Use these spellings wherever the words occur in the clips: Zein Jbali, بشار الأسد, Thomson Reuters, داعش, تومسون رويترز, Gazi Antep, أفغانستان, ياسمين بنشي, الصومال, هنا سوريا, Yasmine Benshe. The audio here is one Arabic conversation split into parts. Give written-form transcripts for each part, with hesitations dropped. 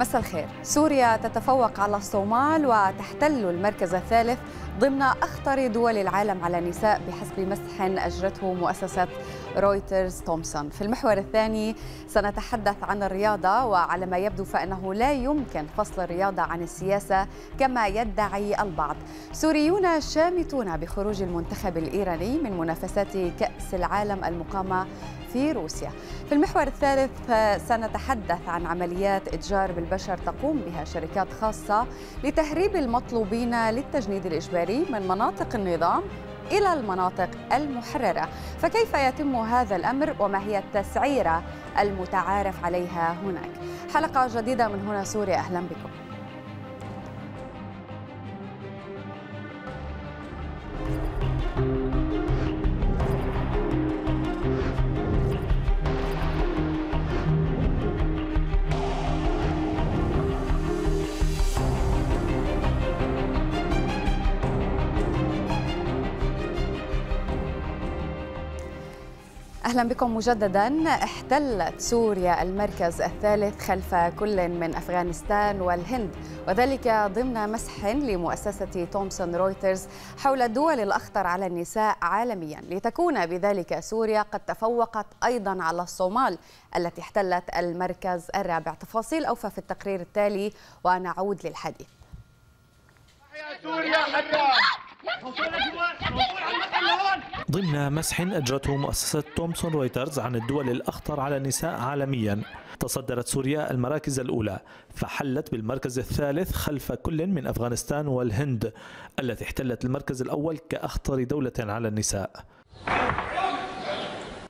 مساء الخير. سوريا تتفوق على الصومال وتحتل المركز الثالث ضمن أخطر دول العالم على النساء بحسب مسح أجرته مؤسسة رويترز تومسون. في المحور الثاني سنتحدث عن الرياضة، وعلى ما يبدو فإنه لا يمكن فصل الرياضة عن السياسة كما يدعي البعض. سوريون شامتون بخروج المنتخب الإيراني من منافسات كأس العالم المقامة في روسيا. في المحور الثالث سنتحدث عن عمليات إتجار بالبشر تقوم بها شركات خاصة لتهريب المطلوبين للتجنيد الإجباري من مناطق النظام إلى المناطق المحررة، فكيف يتم هذا الأمر وما هي التسعيرة المتعارف عليها هناك؟ حلقة جديدة من هنا سوريا، أهلا بكم. أهلا بكم مجددا. احتلت سوريا المركز الثالث خلف كل من أفغانستان والهند، وذلك ضمن مسح لمؤسسة تومسون رويترز حول الدول الأخطر على النساء عالميا، لتكون بذلك سوريا قد تفوقت أيضا على الصومال التي احتلت المركز الرابع. تفاصيل أوفى في التقرير التالي ونعود للحديث. ضمن مسح أجرته مؤسسة تومسون رويترز عن الدول الأخطر على النساء عالميا، تصدرت سوريا المراكز الأولى، فحلت بالمركز الثالث خلف كل من أفغانستان والهند التي احتلت المركز الأول كأخطر دولة على النساء.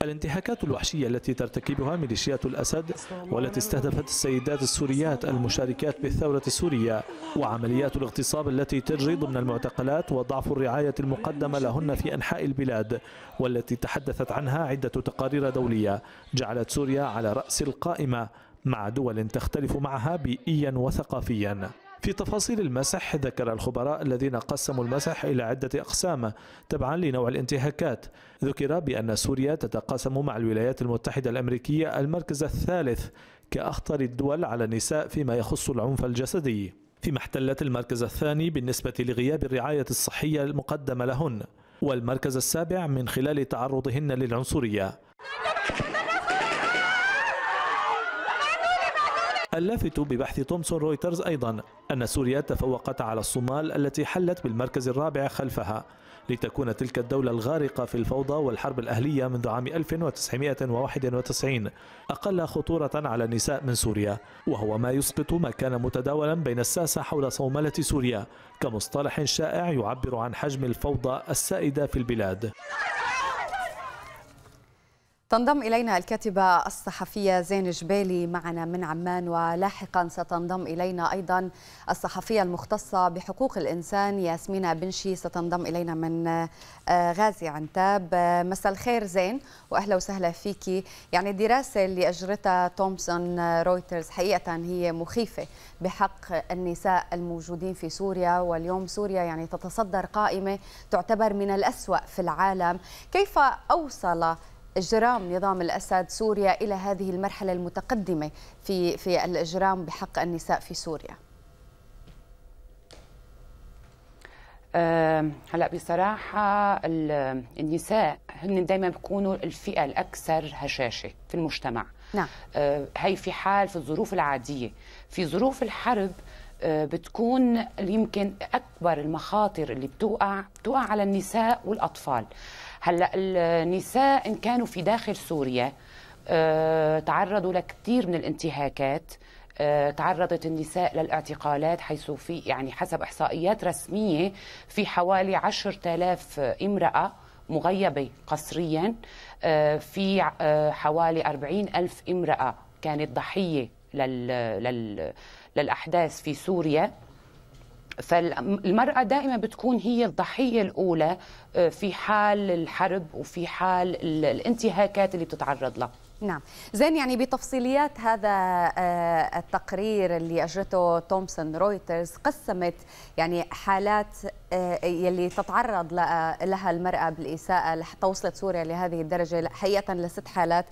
الانتهاكات الوحشية التي ترتكبها ميليشيات الأسد والتي استهدفت السيدات السوريات المشاركات بالثورة السورية، وعمليات الاغتصاب التي تجري ضمن المعتقلات، وضعف الرعاية المقدمة لهن في أنحاء البلاد والتي تحدثت عنها عدة تقارير دولية، جعلت سوريا على رأس القائمة مع دول تختلف معها بيئيا وثقافيا. في تفاصيل المسح ذكر الخبراء الذين قسموا المسح إلى عدة أقسام تبعا لنوع الانتهاكات. ذكر بأن سوريا تتقاسم مع الولايات المتحدة الأمريكية المركز الثالث كأخطر الدول على النساء فيما يخص العنف الجسدي، فيما احتلت المركز الثاني بالنسبة لغياب الرعاية الصحية المقدمة لهن، والمركز السابع من خلال تعرضهن للعنصرية. اللافت ببحث تومسون رويترز أيضا أن سوريا تفوقت على الصومال التي حلت بالمركز الرابع خلفها، لتكون تلك الدولة الغارقة في الفوضى والحرب الأهلية منذ عام 1991 أقل خطورة على النساء من سوريا، وهو ما يسقط ما كان متداولا بين الساسة حول صومالة سوريا كمصطلح شائع يعبر عن حجم الفوضى السائدة في البلاد. تنضم إلينا الكاتبة الصحفية زين جبالي معنا من عمان، ولاحقا ستنضم إلينا أيضا الصحفية المختصة بحقوق الإنسان ياسمين بنشي، ستنضم إلينا من غازي عنتاب. مساء الخير زين وأهلا وسهلا فيكي. يعني الدراسة اللي أجرتها تومسون رويترز حقيقة هي مخيفة بحق النساء الموجودين في سوريا، واليوم سوريا يعني تتصدر قائمة تعتبر من الأسوأ في العالم. كيف أوصل إجرام نظام الأسد سوريا إلى هذه المرحلة المتقدمة في الإجرام بحق النساء في سوريا؟ هلا بصراحة النساء هن دائما بيكونوا الفئة الأكثر هشاشة في المجتمع. نعم. هي في حال في الظروف العادية، في ظروف الحرب بتكون يمكن أكبر المخاطر اللي بتوقع على النساء والأطفال. هلا النساء إن كانوا في داخل سوريا تعرضوا لكثير من الانتهاكات، تعرضت النساء للاعتقالات، حيث في يعني حسب إحصائيات رسمية في حوالي 10,000 امرأة مغيبة قسريا، في حوالي 40,000 امرأة كانت ضحية للأحداث في سوريا. فالمرأة دائما بتكون هي الضحية الأولى في حال الحرب وفي حال الانتهاكات اللي بتتعرض لها. نعم زين، يعني بتفصيليات هذا التقرير اللي أجرته تومسون رويترز قسمت يعني حالات يلي تتعرض لها المرأة بالإساءة لحتى وصلت سوريا لهذه الدرجة حقيقة لست حالات.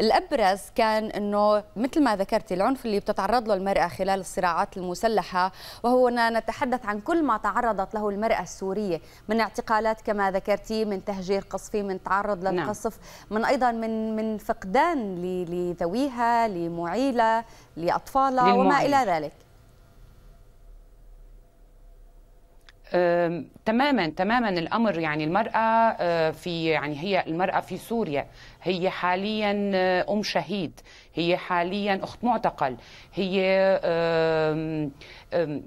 الأبرز كان أنه مثل ما ذكرتي العنف اللي بتتعرض له المرأة خلال الصراعات المسلحة، وهو أننا نتحدث عن كل ما تعرضت له المرأة السورية من اعتقالات كما ذكرتي، من تهجير قصفي، من تعرض للقصف، من أيضا من فقدان لذويها، لمعيلة، لأطفالها وما إلى ذلك. تماما الأمر، يعني المرأة في سوريا هي حاليا أم شهيد، هي حاليا أخت معتقل، هي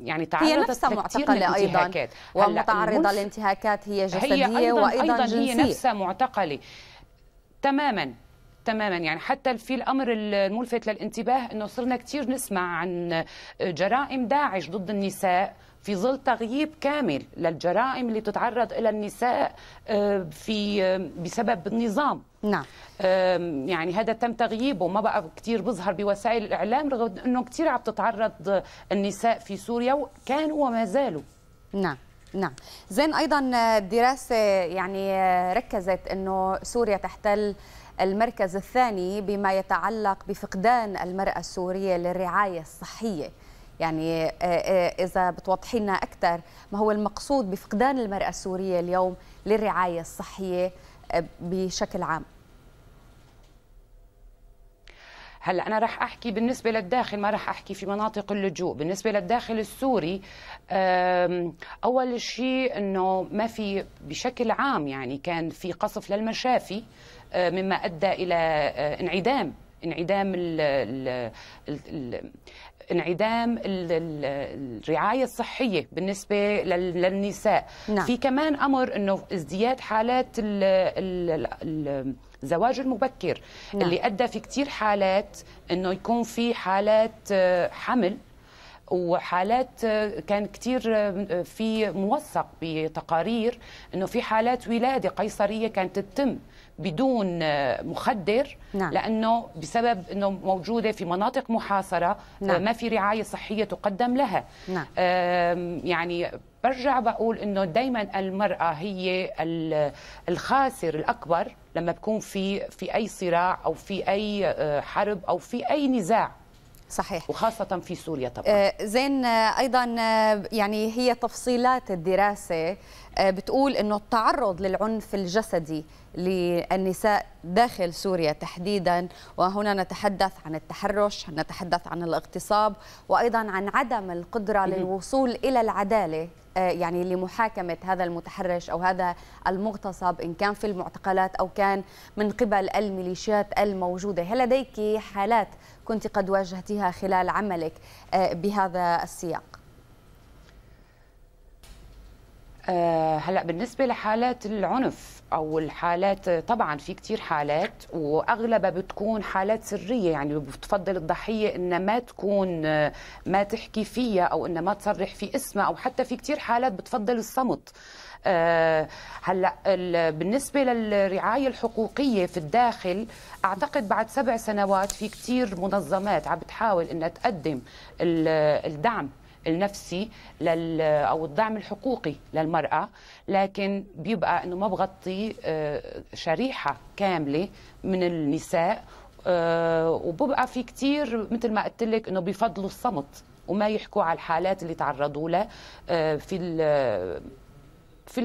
يعني تعرضت لكثير من الانتهاكات ومتعرضة لانتهاكات هي جسدية هي وأيضا جنسية، هي نفسها معتقلة. تماما يعني حتى في الأمر الملفت للانتباه أنه صرنا كثير نسمع عن جرائم داعش ضد النساء في ظل تغييب كامل للجرائم اللي بتتعرض إلى النساء بسبب النظام. نعم. يعني هذا تم تغييبه، ما بقى كثير بظهر بوسائل الإعلام رغم أنه كثير عم تتعرض النساء في سوريا وكانوا وما زالوا. نعم. نعم زين، أيضا الدراسة يعني ركزت أنه سوريا تحتل المركز الثاني بما يتعلق بفقدان المرأة السورية للرعاية الصحية. يعني إذا بتوضحي لنا أكثر ما هو المقصود بفقدان المرأة السورية اليوم للرعاية الصحية بشكل عام. هلا أنا رح أحكي بالنسبة للداخل، ما رح أحكي في مناطق اللجوء. بالنسبة للداخل السوري، أول شيء إنه ما في بشكل عام، يعني كان في قصف للمشافي مما أدى إلى انعدام الرعاية الصحية بالنسبة للنساء. نعم. في كمان أمر أنه ازدياد حالات الزواج المبكر. نعم. اللي أدى في كتير حالات أنه يكون في حالات حمل وحالات، كان كتير في موثق بتقارير أنه في حالات ولادة قيصرية كانت تتم بدون مخدر. نعم. لأنه بسبب أنه موجودة في مناطق محاصرة. نعم. ما في رعاية صحية تقدم لها. نعم. يعني برجع بقول أنه دايما المرأة هي الخاسر الأكبر لما بكون في أي صراع أو في أي حرب أو في أي نزاع. صحيح. وخاصة في سوريا طبعا. زين، أيضا يعني هي تفصيلات الدراسة بتقول أنه التعرض للعنف الجسدي للنساء داخل سوريا تحديدا، وهنا نتحدث عن التحرش، نتحدث عن الاغتصاب، وأيضا عن عدم القدرة للوصول إلى العدالة، يعني لمحاكمة هذا المتحرش أو هذا المغتصب إن كان في المعتقلات أو كان من قبل الميليشيات الموجودة. هل لديك حالات كنت قد واجهتيها خلال عملك بهذا السياق؟ هلا بالنسبة لحالات العنف أو الحالات، طبعا في كتير حالات وأغلبها بتكون حالات سرية، يعني بتفضل الضحية إن ما تحكي فيها أو إن ما تصرح في اسمها، أو حتى في كتير حالات بتفضل الصمت. هلا بالنسبة للرعاية الحقوقية في الداخل، أعتقد بعد 7 سنوات في كتير منظمات عم بتحاول إنها تقدم الدعم النفسي أو الدعم الحقوقي للمرأة، لكن بيبقى إنه ما بغطي شريحة كاملة من النساء، وببقى في كتير مثل ما قلت لك إنه بيفضلوا الصمت وما يحكوا على الحالات اللي تعرضوا لها في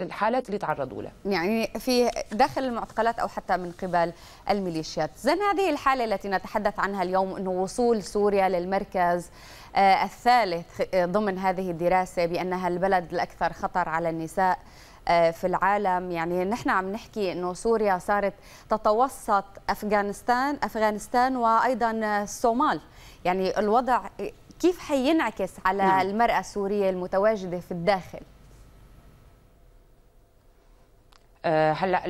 الحالات اللي تعرضوا لها، يعني في داخل المعتقلات او حتى من قبل الميليشيات. زين، هذه الحاله التي نتحدث عنها اليوم انه وصول سوريا للمركز الثالث ضمن هذه الدراسه بانها البلد الاكثر خطر على النساء في العالم، يعني نحن عم نحكي انه سوريا صارت تتوسط افغانستان وايضا الصومال، يعني الوضع كيف حينعكس على المراه السوريه المتواجده في الداخل؟ هلا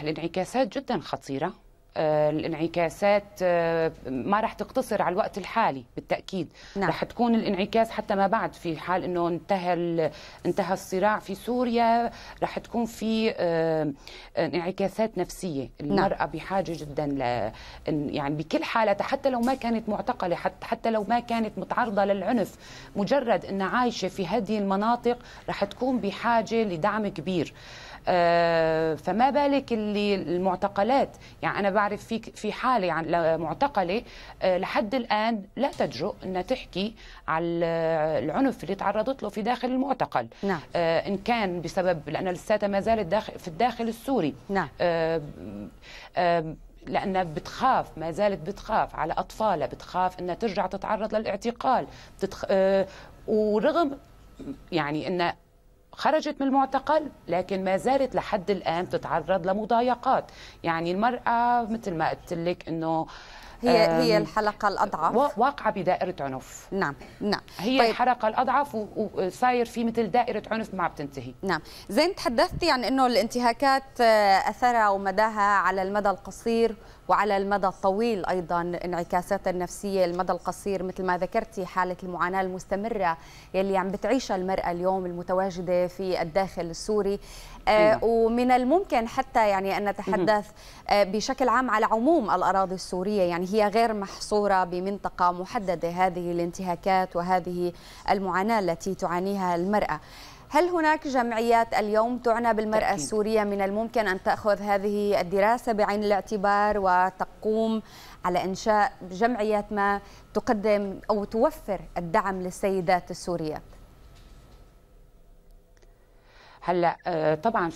الانعكاسات جدا خطيرة، الانعكاسات ما رح تقتصر على الوقت الحالي بالتأكيد. نعم. رح تكون الانعكاس حتى ما بعد، في حال أنه انتهى الصراع في سوريا رح تكون في انعكاسات نفسية. المرأة نعم. بحاجة جدا يعني بكل حالة، حتى لو ما كانت معتقلة، حتى لو ما كانت متعرضة للعنف، مجرد أنها عايشة في هذه المناطق رح تكون بحاجة لدعم كبير. فما بالك اللي المعتقلات، يعني أنا بعرف في حالة يعني معتقلة لحد الآن لا تجرؤ أنها تحكي على العنف اللي تعرضت له في داخل المعتقل. نعم. إن كان بسبب، لأن لساتها ما زالت في الداخل السوري. نعم. لأنها بتخاف، ما زالت بتخاف على أطفالها، بتخاف أنها ترجع تتعرض للاعتقال، ورغم يعني أنها خرجت من المعتقل لكن ما زالت لحد الآن تتعرض لمضايقات. يعني المرأة مثل ما قلت لك أنه هي الحلقة الأضعف، واقعة بدائرة عنف. نعم نعم، هي طيب. الحلقة الأضعف وصاير في مثل دائرة عنف ما بتنتهي. نعم زين، تحدثتي عن أنه الانتهاكات أثرها ومداها على المدى القصير وعلى المدى الطويل أيضا، انعكاسات النفسية. المدى القصير مثل ما ذكرتي حالة المعاناة المستمرة يلي عم بتعيشها المرأة اليوم المتواجدة في الداخل السوري. ومن الممكن حتى يعني أن نتحدث بشكل عام على عموم الأراضي السورية، يعني هي غير محصورة بمنطقة محددة هذه الانتهاكات وهذه المعاناة التي تعانيها المرأة. هل هناك جمعيات اليوم تعنى بالمرأة تأكيد. السورية من الممكن أن تأخذ هذه الدراسة بعين الاعتبار وتقوم على إنشاء جمعيات ما تقدم أو توفر الدعم للسيدات السوريات؟ هلا طبعا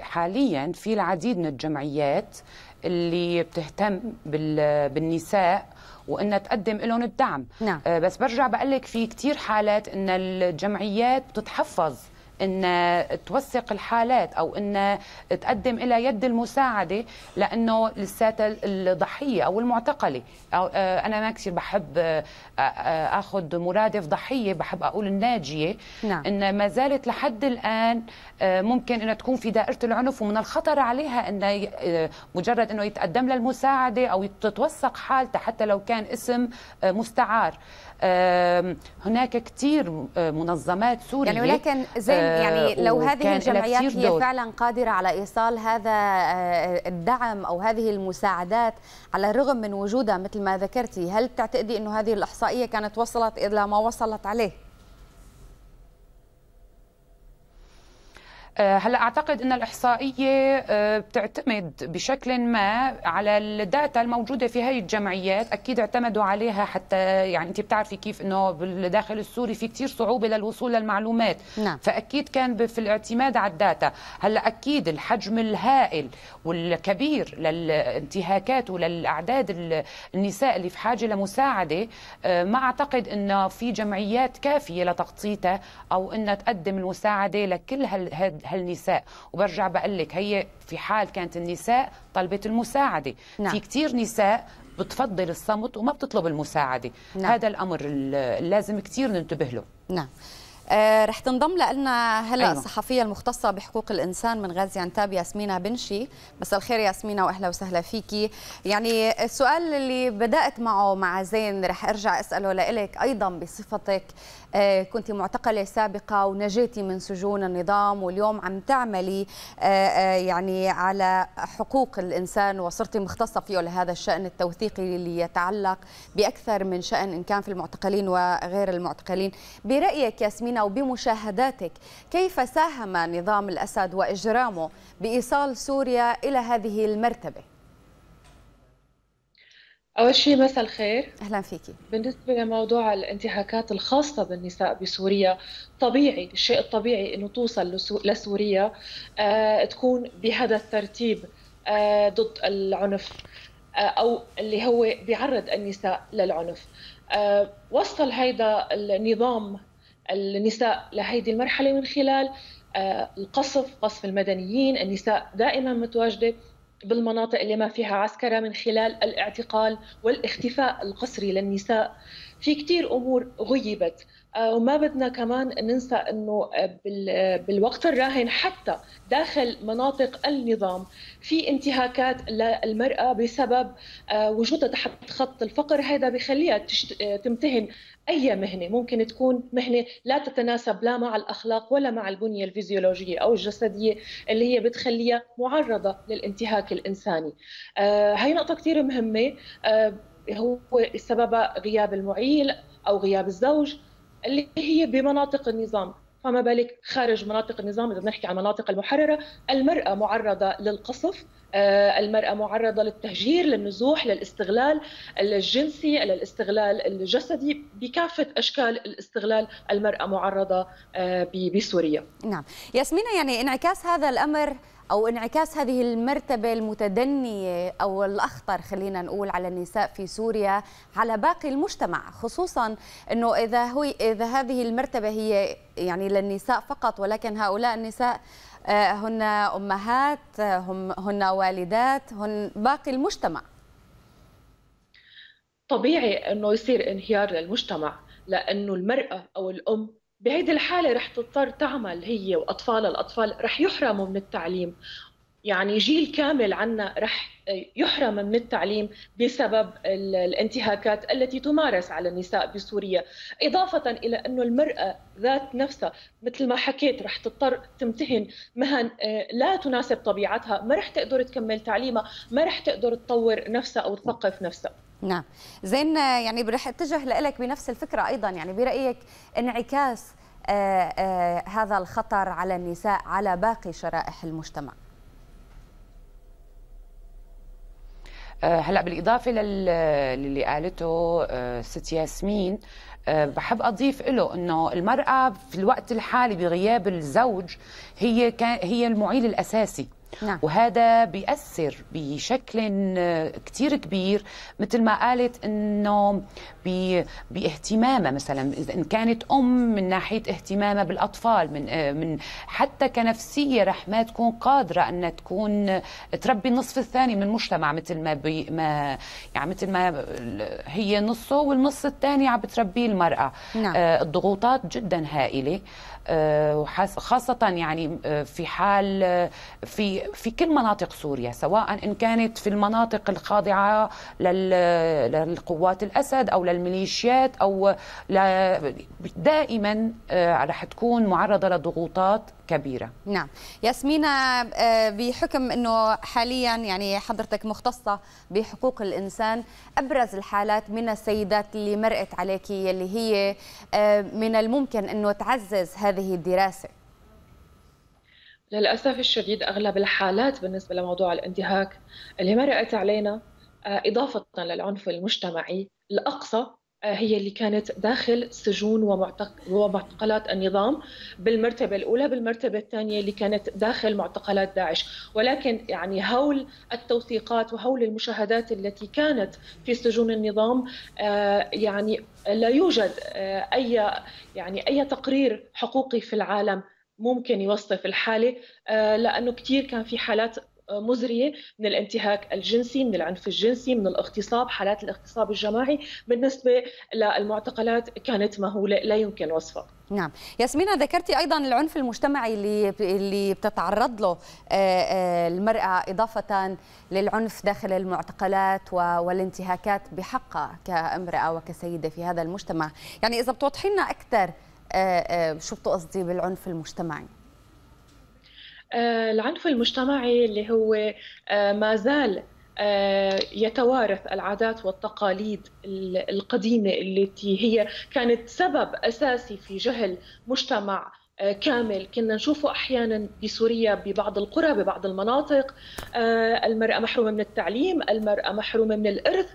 حاليا في العديد من الجمعيات اللي بتهتم بالنساء وانها تقدم لهم الدعم. نعم. بس برجع بقول لك في كثير حالات ان الجمعيات بتتحفظ ان توثق الحالات او ان تقدم الى يد المساعده، لانه لساتها الضحيه او المعتقله. انا ما كثير بحب اخذ مرادف ضحيه، بحب اقول الناجيه. نعم. ان ما زالت لحد الان ممكن انها تكون في دائره العنف، ومن الخطر عليها ان مجرد انه يتقدم لها المساعده او تتوثق حالتها حتى لو كان اسم مستعار. هناك كثير منظمات سوريه يعني، ولكن زين يعني لو هذه الجمعيات هي فعلا قادرة على إيصال هذا الدعم أو هذه المساعدات على الرغم من وجودها مثل ما ذكرتي، هل تعتقدي أنه هذه الإحصائية كانت وصلت إلى ما وصلت عليه؟ هلا اعتقد ان الاحصائيه بتعتمد بشكل ما على الداتا الموجوده في هاي الجمعيات، اكيد اعتمدوا عليها. حتى يعني انت بتعرفي كيف انه بالداخل السوري في كثير صعوبه للوصول للمعلومات. نعم. فاكيد كان في الاعتماد على الداتا. هلا اكيد الحجم الهائل والكبير للانتهاكات وللاعداد النساء اللي في حاجه لمساعده، ما اعتقد انه في جمعيات كافيه لتغطيتها او انها تقدم المساعده لكل هالنساء. وبرجع بقول لك هي في حال كانت النساء طلبت المساعده. نعم. في كثير نساء بتفضل الصمت وما بتطلب المساعده. نعم. هذا الامر لازم كثير ننتبه له. نعم. رح تنضم لنا هلا أيوة. الصحفيه المختصه بحقوق الانسان من غازي عنتاب ياسمينة بنشي. مساء الخير ياسمينة واهلا وسهلا فيكي. يعني السؤال اللي بدات معه مع زين رح ارجع اساله لإلك ايضا بصفتك كنت معتقله سابقه ونجيتي من سجون النظام، واليوم عم تعملي يعني على حقوق الانسان وصرتي مختصه فيه لهذا الشان التوثيقي اللي يتعلق باكثر من شان ان كان في المعتقلين وغير المعتقلين. برايك ياسمينة وبمشاهداتك، كيف ساهم نظام الأسد وإجرامه بإيصال سوريا إلى هذه المرتبة؟ أول شيء مساء الخير. أهلا فيكي. بالنسبة لموضوع الانتهاكات الخاصة بالنساء بسوريا، طبيعي، الشيء الطبيعي أنه توصل لسوريا تكون بهذا الترتيب ضد العنف أو اللي هو بيعرض النساء للعنف. وصل هذا النظام النساء لهذه المرحلة من خلال القصف، قصف المدنيين. النساء دائما متواجدة بالمناطق اللي ما فيها عسكرة من خلال الاعتقال والاختفاء القسري للنساء. في كتير أمور غيبت، وما بدنا كمان ننسى انه بالوقت الراهن حتى داخل مناطق النظام في انتهاكات للمرأة بسبب وجودها تحت خط الفقر. هذا بخليها تمتهن اي مهنة، ممكن تكون مهنة لا تتناسب لا مع الاخلاق ولا مع البنية الفيزيولوجية او الجسدية اللي هي بتخليها معرضة للانتهاك الانساني. هي نقطة كثير مهمة، هو سببها غياب المعيل او غياب الزوج اللي هي بمناطق النظام، فما بالك خارج مناطق النظام. إذا بنحكي عن مناطق المحررة، المرأة معرضة للقصف، المرأة معرضة للتهجير، للنزوح، للاستغلال الجنسي، للاستغلال الجسدي، بكافة أشكال الاستغلال المرأة معرضة بسوريا. نعم ياسمينة، يعني انعكاس هذا الأمر أو انعكاس هذه المرتبة المتدنية أو الأخطر خلينا نقول على النساء في سوريا على باقي المجتمع، خصوصا أنه إذا هذه المرتبة هي يعني للنساء فقط، ولكن هؤلاء النساء هن أمهات، هن والدات، هن باقي المجتمع. طبيعي أنه يصير انهيار للمجتمع، لأنه المرأة أو الأم بهيدي الحالة رح تضطر تعمل هي وأطفالها، الأطفال رح يحرموا من التعليم، يعني جيل كامل عنا رح يحرم من التعليم بسبب الانتهاكات التي تمارس على النساء بسوريا. إضافة إلى أنه المرأة ذات نفسها مثل ما حكيت رح تضطر تمتهن مهن لا تناسب طبيعتها، ما رح تقدر تكمل تعليمها، ما رح تقدر تطور نفسها أو تثقف نفسها. نعم زين، يعني رح اتجه لك بنفس الفكرة أيضا، يعني برأيك انعكاس هذا الخطر على النساء على باقي شرائح المجتمع؟ هلا بالاضافه للي قالته ست ياسمين، بحب اضيف له انه المراه في الوقت الحالي بغياب الزوج هي المعيل الاساسي. نعم. وهذا بيأثر بشكل كتير كبير مثل ما قالت انه باهتمامها، مثلا اذا ان كانت ام من ناحيه اهتمامها بالاطفال، من حتى كنفسيه رح ما تكون قادره انها تكون تربي النصف الثاني من المجتمع، مثل ما يعني مثل ما هي نصه والنص الثاني عم بتربيه المراه. نعم. الضغوطات جدا هائله، وخاصة يعني في حال في كل مناطق سوريا، سواء إن كانت في المناطق الخاضعة للقوات الأسد أو للميليشيات، أو دائما رح تكون معرضة لضغوطات كبيرة. نعم ياسمينة، بحكم أنه حاليا يعني حضرتك مختصة بحقوق الإنسان، أبرز الحالات من السيدات اللي مرقت عليك اللي هي من الممكن أنه تعزز هذه الدراسة؟ للأسف الشديد أغلب الحالات بالنسبة لموضوع الانتهاك اللي مرقت علينا إضافة للعنف المجتمعي الأقصى هي اللي كانت داخل سجون ومعتقلات النظام بالمرتبة الأولى، بالمرتبة الثانية اللي كانت داخل معتقلات داعش. ولكن يعني هول التوثيقات وهول المشاهدات التي كانت في سجون النظام، يعني لا يوجد أي تقرير حقوقي في العالم ممكن يوصف الحالة، لأنه كتير كان في حالات مزرية من الانتهاك الجنسي، من العنف الجنسي، من الاغتصاب، حالات الاغتصاب الجماعي بالنسبة للمعتقلات كانت مهولة لا يمكن وصفها. نعم ياسمينة، ذكرتي أيضا العنف المجتمعي اللي بتتعرض له المرأة، إضافة للعنف داخل المعتقلات والانتهاكات بحقها كامرأة وكسيدة في هذا المجتمع. يعني إذا بتوضحي لنا أكثر شو بتقصدي بالعنف المجتمعي؟ العنف المجتمعي اللي هو ما زال يتوارث العادات والتقاليد القديمة التي هي كانت سبب أساسي في جهل مجتمع كامل. كنا نشوفه أحيانا بسوريا ببعض القرى ببعض المناطق، المرأة محرومة من التعليم، المرأة محرومة من الإرث،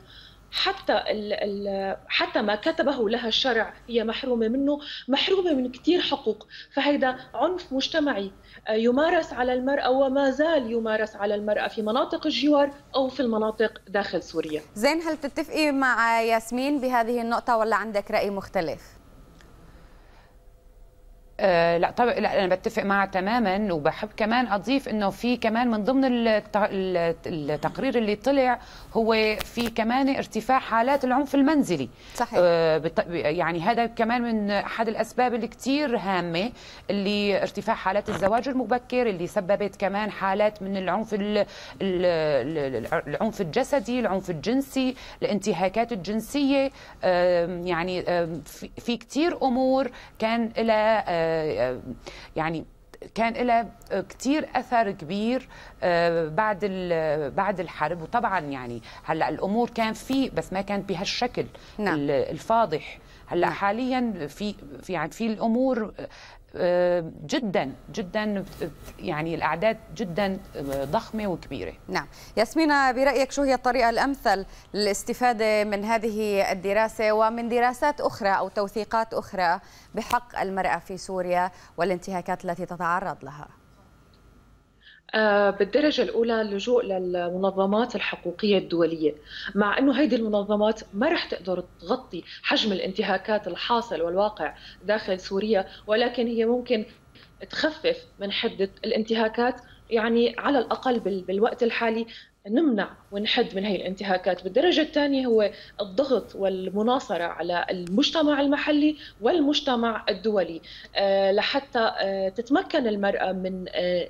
حتى ما كتبه لها الشرع هي محرومة منه، محرومة من كثير حقوق. فهذا عنف مجتمعي يمارس على المرأة وما زال يمارس على المرأة في مناطق الجوار أو في المناطق داخل سوريا. زين، هل تتفقي مع ياسمين بهذه النقطة ولا عندك رأي مختلف؟ لا طبعا، لا انا بتفق معها تماما، وبحب كمان اضيف انه في كمان من ضمن التقرير اللي طلع هو في كمان ارتفاع حالات العنف المنزلي. صحيح. يعني هذا كمان من احد الاسباب اللي كثير هامه، اللي ارتفاع حالات الزواج المبكر اللي سببت كمان حالات من العنف الجسدي، العنف الجنسي، الانتهاكات الجنسيه. يعني في كثير امور كان لها يعني كان لها كثير اثر كبير بعد الحرب. وطبعا يعني هلا الامور كان في، بس ما كان بهالشكل الفاضح. هلا حاليا في يعني في الامور جدا جدا، يعني الاعداد جدا ضخمه وكبيره. نعم ياسمينة، برايك شو هي الطريقه الامثل للاستفاده من هذه الدراسه ومن دراسات اخرى او توثيقات اخرى بحق المراه في سوريا والانتهاكات التي تتعرض لها؟ بالدرجة الأولى اللجوء للمنظمات الحقوقية الدولية، مع أنه هيدي المنظمات ما رح تقدر تغطي حجم الانتهاكات الحاصل والواقع داخل سوريا، ولكن هي ممكن تخفف من حدة الانتهاكات. يعني على الأقل بالوقت الحالي نمنع ونحد من هي الانتهاكات. بالدرجة الثانية هو الضغط والمناصرة على المجتمع المحلي والمجتمع الدولي لحتى تتمكن المرأة من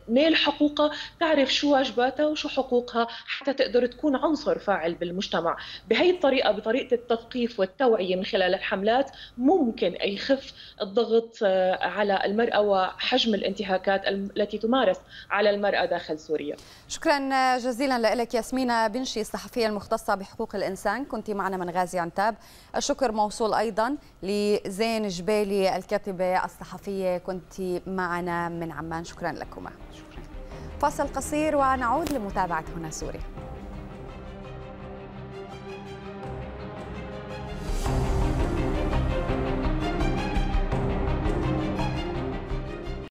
نيل حقوقها، تعرف شو واجباتها وشو حقوقها حتى تقدر تكون عنصر فاعل بالمجتمع. بهي الطريقة، بطريقة التثقيف والتوعية من خلال الحملات، ممكن يخف الضغط على المرأة وحجم الانتهاكات التي تمارس على المرأة داخل سوريا. شكرا جزيلا لك ياسمينة بنشي، الصحفية المختصة بحقوق الإنسان، كنت معنا من غازي عنتاب. الشكر موصول أيضا لزين جبالي الكاتبة الصحفية، كنت معنا من عمان. شكرا لكما. فاصل قصير ونعود لمتابعة هنا سوريا.